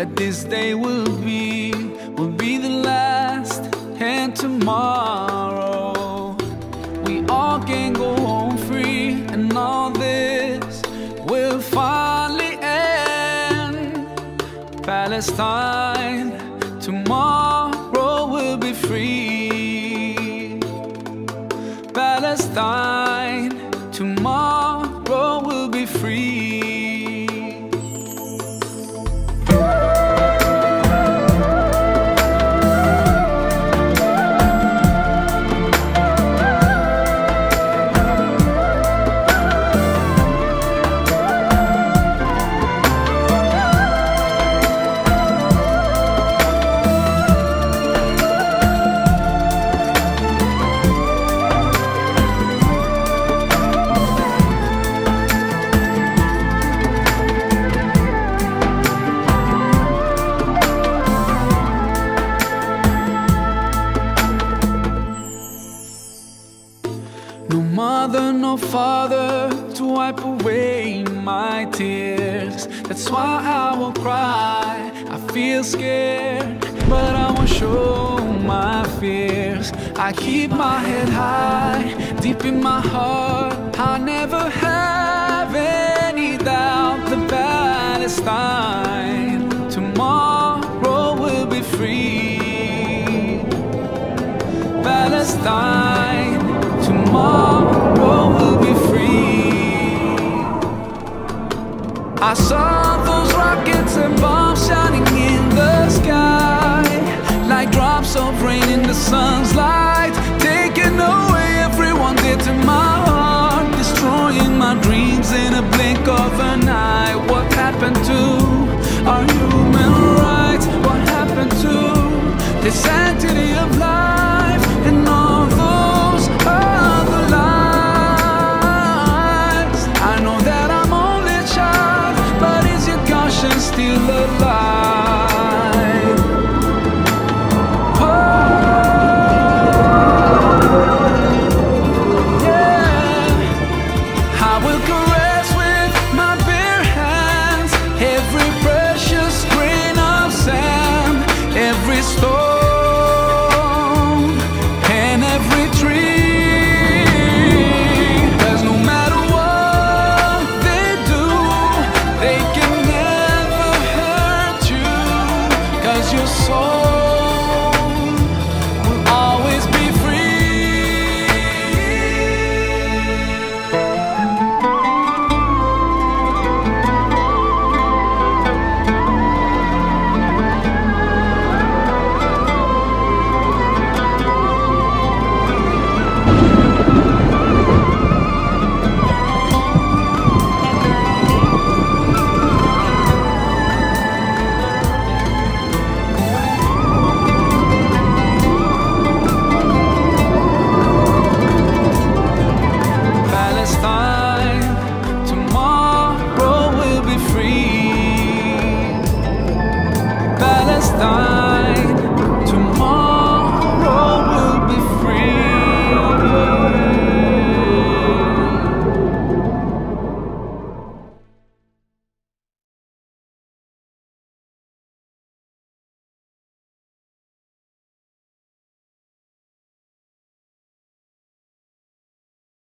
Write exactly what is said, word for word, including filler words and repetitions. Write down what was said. that this day will be, will be the last, and tomorrow we all can go home free, and all this will finally end. Palestine, tomorrow will be free. Palestine, tomorrow will be free. No mother, no father to wipe away my tears. That's why I will cry. I feel scared, but I won't show my fears. I keep my head high, deep in my heart. I never have any doubt that Palestine, tomorrow will be free. Palestine, tomorrow will be free. I saw those rockets and bombs shining in the sky, like drops of rain in the sun's light, taking away everyone dear to my heart, destroying my dreams in a blink of an eye. What happened to our human rights? What happened to the sanctity of life and all those other lives? I know that I'm only a child, but is your conscience still alive? Palestine, tomorrow will be free. Palestine.